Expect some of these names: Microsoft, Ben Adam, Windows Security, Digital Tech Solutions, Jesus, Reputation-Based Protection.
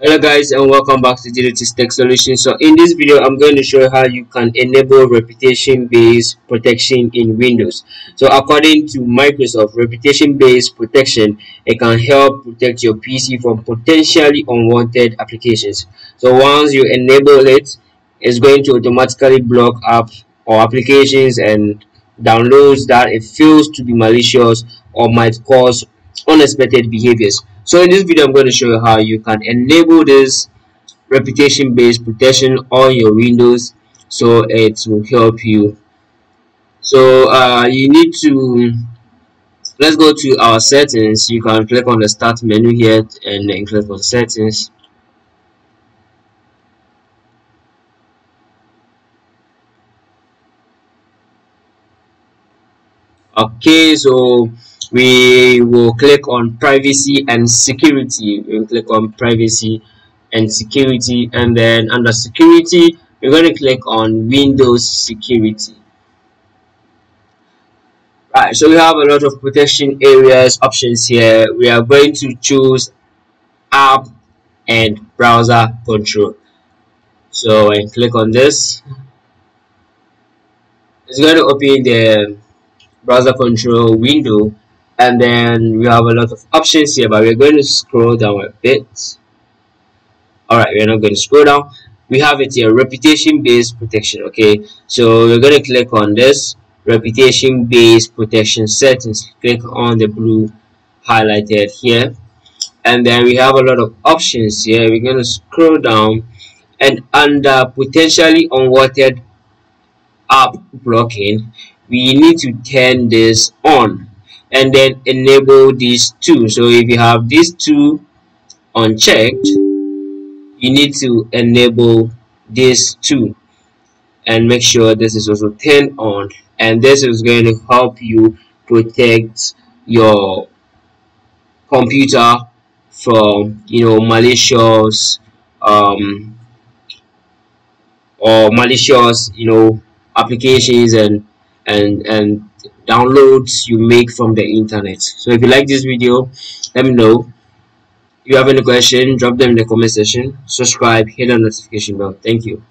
Hello guys, and welcome back to Digital Tech Solutions. So in this video I'm going to show you how you can enable reputation-based protection in Windows. So according to Microsoft, reputation-based protection, it can help protect your PC from potentially unwanted applications. So once you enable it, it's going to automatically block apps or applications and downloads that it feels to be malicious or might cause unexpected behaviors. So in this video I'm going to show you how you can enable this reputation-based protection on your Windows, so it will help you. So you need to, let's go to our settings. You can click on the start menu here and then click on settings. Okay, so we will click on privacy and security. We'll click on privacy and security, and then under security we're going to click on Windows Security. Right, so we have a lot of protection areas options here. We are going to choose app and browser control, so I click on this. It's going to open the browser control window, and then we have a lot of options here, but we're going to scroll down a bit. All right, we're not going to scroll down. We have it here, reputation-based protection. Okay, so we're going to click on this reputation-based protection settings. Click on the blue highlighted here, and then we have a lot of options here. We're going to scroll down, and under potentially unwanted app blocking, we need to turn this on and then enable these two. So if you have these two unchecked, you need to enable these two and make sure this is also turned on, and this is going to help you protect your computer from, you know, malicious you know, applications and downloads you make from the internet. So if you like this video, let me know. If you have any question, drop them in the comment section. Subscribe, hit the notification bell. Thank you.